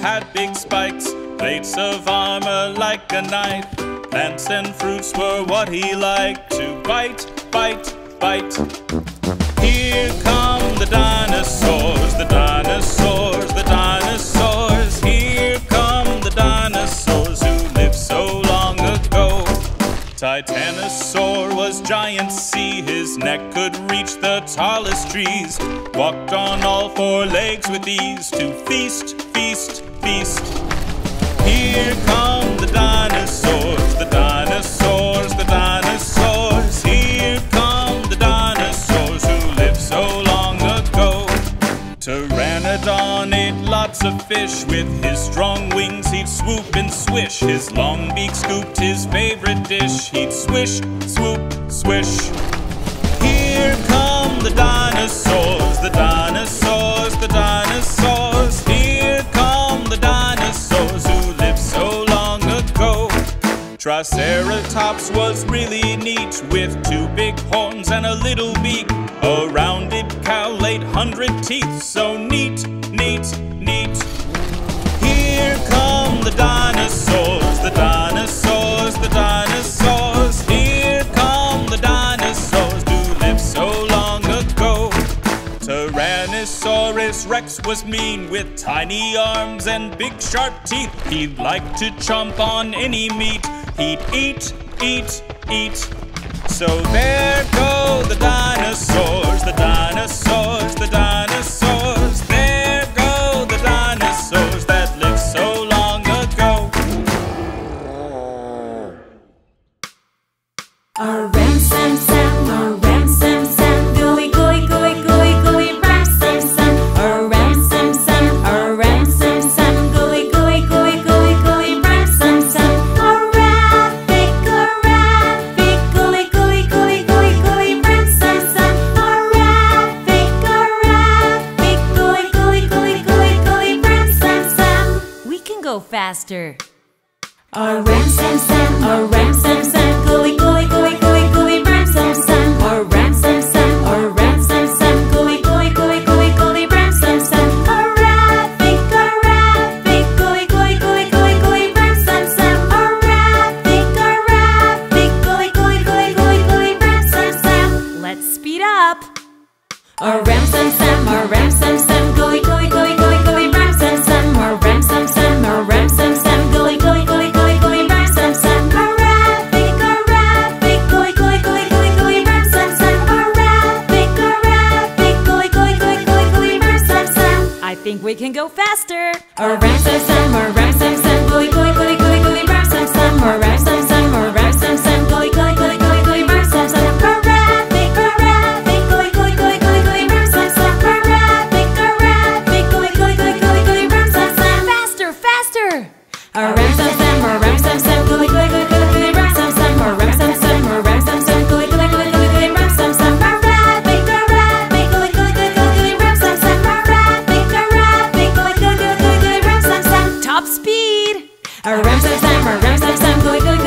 had big spikes, plates of armor like a knife. Plants and fruits were what he liked to bite, bite, bite. Here come the dinosaurs, the dinosaurs, the dinosaurs. Here come the dinosaurs who lived so long ago. Titanosaur was giant sea, his neck could reach the tallest trees. Walked on all four legs with ease to feast, feast, feast. Here come the dinosaurs, the dinosaurs, the dinosaurs. Here come the dinosaurs who lived so long ago. Pteranodon ate lots of fish, with his strong wings he'd swoop and swish. His long beak scooped his favorite dish, he'd swish, swoop, swish. Here come the dinosaurs, the dinosaurs, the dinosaurs. Here come the dinosaurs who lived so long ago. Triceratops was really neat, with two big horns and a little beak. A rounded cowl laid 100 teeth, so neat, neat, neat. Here come the dinosaurs, the dinosaurs, the dinosaurs. Here come the dinosaurs who lived so long ago. Tyrannosaurus Rex was mean, with tiny arms and big sharp teeth. He'd like to chomp on any meat, he'd eat, eat, eat. So there go the dinosaurs, the dinosaurs, the dinosaurs. There go the dinosaurs that lived so long ago. Aramsamsam, aramsamsam, gooey gooey gooey gooey gooey ramsamsam. Aramsamsam, aramsamsam, gooey gooey gooey gooey gooey ramsamsam. Faster. Aramsamsam, aramsamsam, gooey gooey gooey gooey gooey ramsamsam. Aramsamsam, aramsamsam, gooey gooey gooey gooey gooey ramsamsam. Arabic, Arabic, gooey gooey gooey gooey gooey ramsamsam. Arabic, Arabic, gooey gooey gooey gooey gooey ramsamsam. Let's speed up. Aramsamsam, aramsamsam, gooey gooey gooey gooey gooey ramsamsam. Aramsamsam. Aramsamsam, gooey gooey gooey gooey gooey ramsamsam. Arabic, Arabic, gooey gooey gooey gooey gooey ramsamsam. Arabic, Arabic, gooey gooey gooey gooey gooey ramsamsam. I think we can go faster. Aramsamsam, aramsamsam, gooey gooey gooey gooey gooey ramsamsam. Aramsamsam, aramsamsam, gooey gooey gooey gooey gooey ramsamsam. Arabic, Arabic, gooey gooey gooey gooey gooey ramsamsam. Arabic, Arabic, gooey gooey gooey gooey gooey ramsamsam. Faster, faster. Aramsamsam, aramsamsam, gooey gooey gooey gooey gooey ramsamsam. Aramsamsam, aramsamsam, gooey gooey gooey gooey gooey ramsamsam. Arabic, Arabic, gooey gooey gooey gooey gooey ramsamsam. Arabic, Arabic, gooey gooey gooey gooey gooey ramsamsam. Top speed. Aramsamsam, aramsamsam, gooey gooey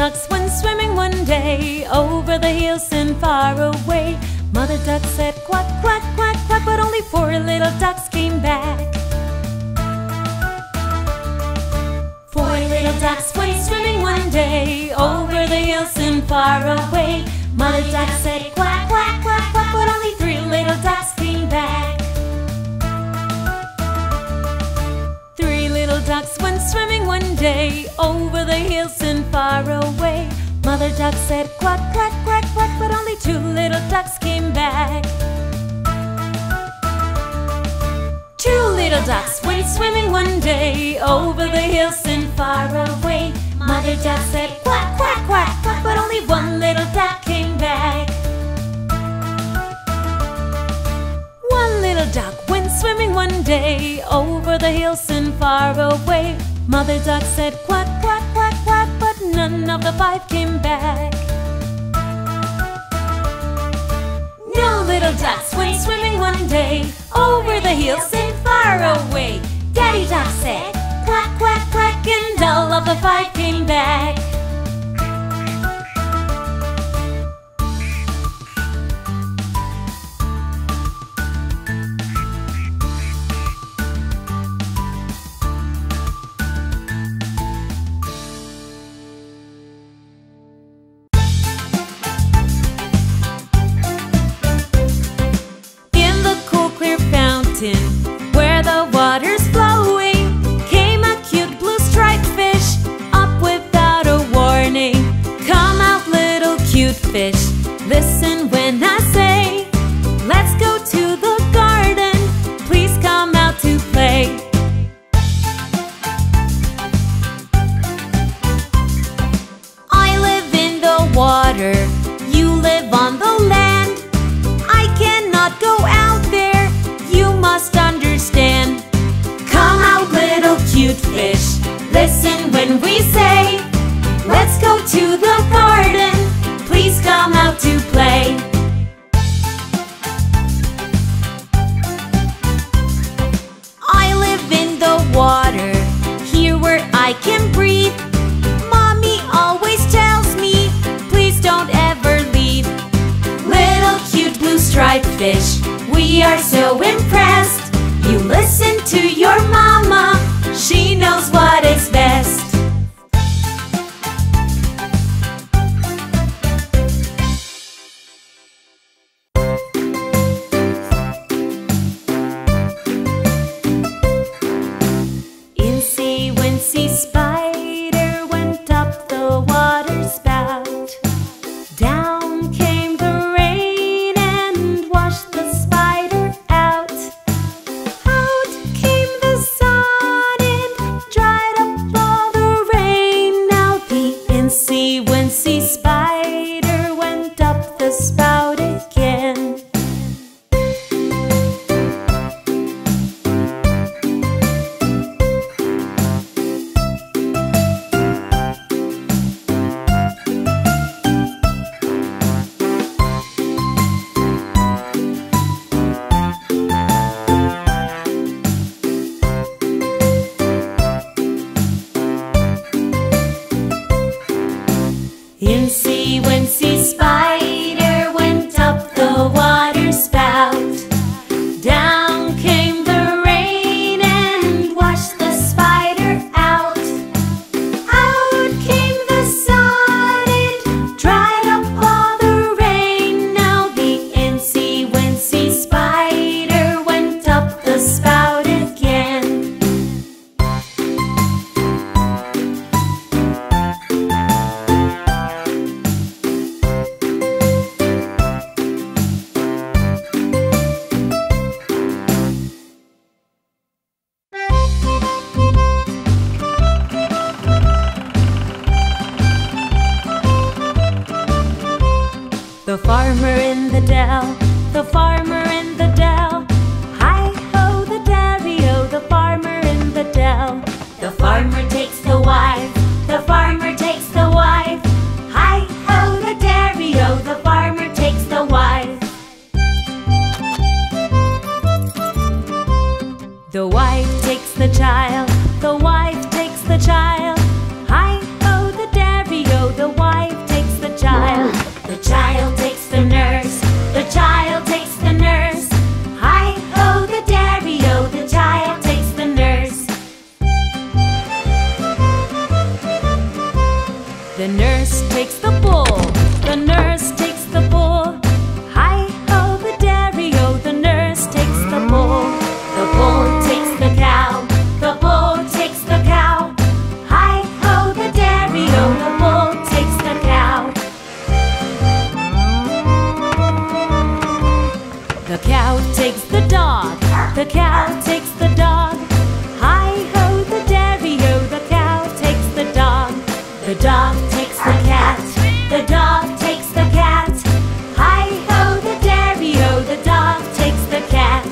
ducks went swimming one day, over the hills and far away. Mother duck said quack, quack, quack, quack, but only four little ducks came back. Four little ducks went swimming one day, over the hills and far away. Mother duck said quack, quack, quack, quack, but only three little ducks came back. Three little ducks went swimming one day, over the hills and far away. Mother duck said quack, quack, quack, quack, but only two little ducks came back. Two little ducks went swimming one day, over the hills and far away. Mother duck said quack, quack, quack, quack, but only one little duck came back. One little duck went swimming one day, over the hills and far away. Mother duck said quack, quack, quack, quack, but none of the five came back. No little ducks went swimming one day, over the hills and far away. Daddy duck said quack, quack, quack, and all of the five came back. Where the water's flowing came a cute blue-striped fish, up without a warning. Come out, little cute fish, listen when I say, let's go to the garden, please come out to play. I live in the water, you live on the land. I cannot go out there, must understand. Come out, little cute fish, listen when we say, let's go to the garden, please come out to play. I live in the water, here where I can breathe. Mommy always tells me, please don't ever leave. Little cute blue-striped fish, we are so impressed. You listen to your mama, she knows what is best. The wife takes the child, hi-ho the dairy-o, the The cow takes the dog, the cow takes the dog. Hi-ho, the dairy-o, the cow takes the dog. The dog takes the cat, the dog takes the cat. Hi-ho, the dairy-o, the dog takes the cat.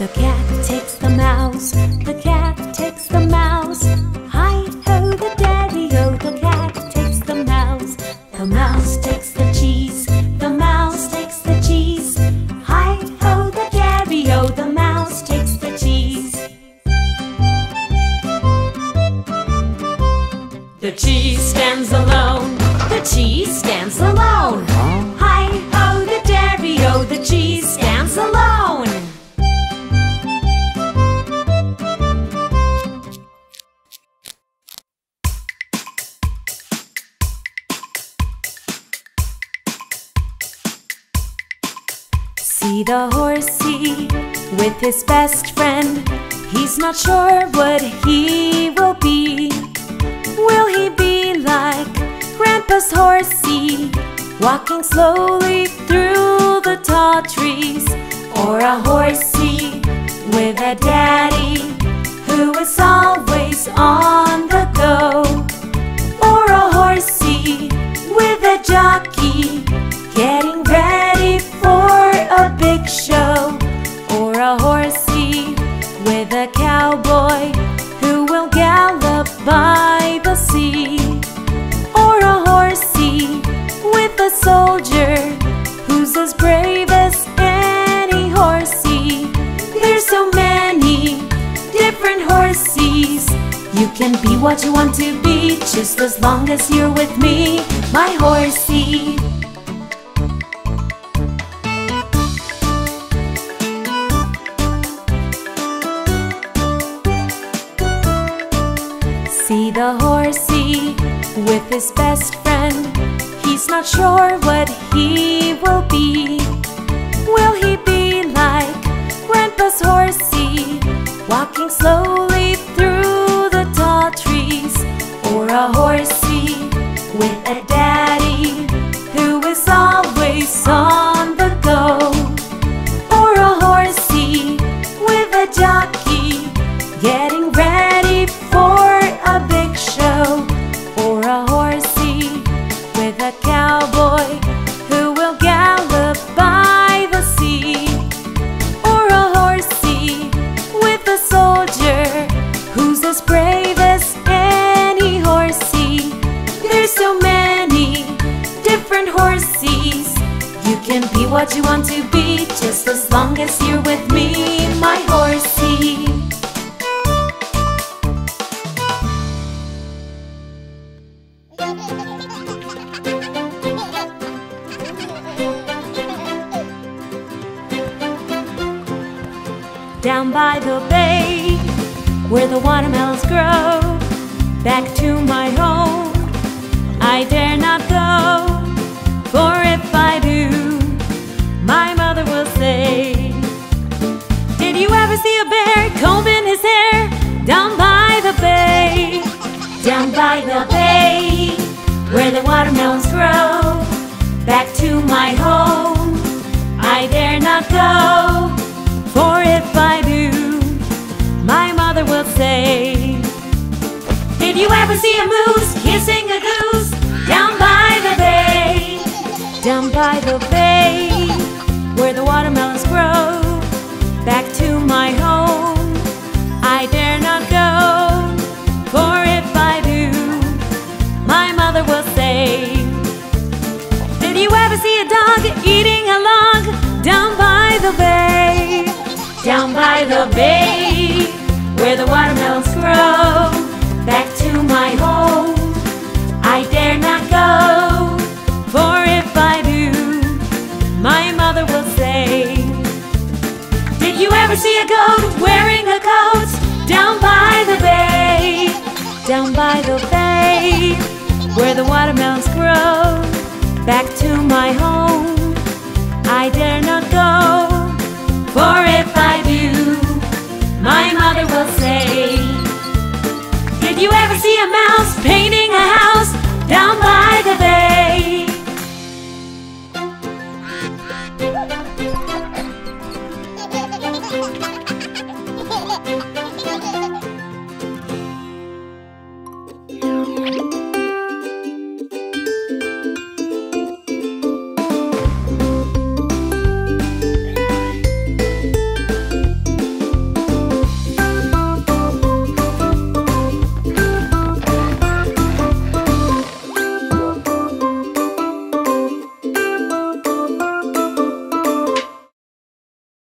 The cat takes the mouse, the cat takes the mouse. Hi-ho, the dairy-o, the cat takes the mouse. The mouse takes the cheese, the mouse takes the cheese. Hi-ho, the dairy-o, the mouse takes the cheese. The cheese stands alone, the cheese stands alone. Hi-ho, the dairy-o, the cheese stands alone. See the horsey with his best friend. He's not sure what he will be. Will he be like Grandpa's horsey, walking slowly through the tall trees? Or a horsey with a daddy who is always on the go? Or a horsey with a jockey getting ready for a big show? Or a horsey with a cowboy who will gallop by the sea? Or a horsey with a soldier who's as brave as any horsey? There's so many different horsies. You can be what you want to be, just as long as you're with me, my horsey. See the horsey with his best friend. He's not sure what he will be. Will he be like Grandpa's horsey, walking slowly through the tall trees? Or a horsey with a daddy who is always on the go? Or a horsey with a jockey getting ready for a big show? Or a horsey with a cowboy who will gallop by the sea? Or a horsey with a soldier who's as brave as any horsey? There's so many different horsies. You can be what you want to be, just as long as you're with me, my horsey. Down by the bay, where the watermelons grow, back to my home I dare not go. For if I do, my mother will say, "Did you ever see a bear combing his hair down by the bay?" Down by the bay, where the watermelons grow, back to my home I dare not go. For if I do, my mother will say, "Did you ever see a moose kissing a goose down by the bay?" Down by the bay, where the watermelons grow, back to my home I dare not go. For if I do, my mother will say, "Did you ever see a dog eating a log down by the bay?" Down by the bay, where the watermelons grow, back to my home I dare not go. For if I do, my mother will say, "Did you ever see a goat wearing a coat down by the bay?" Down by the bay, where the watermelons grow, back to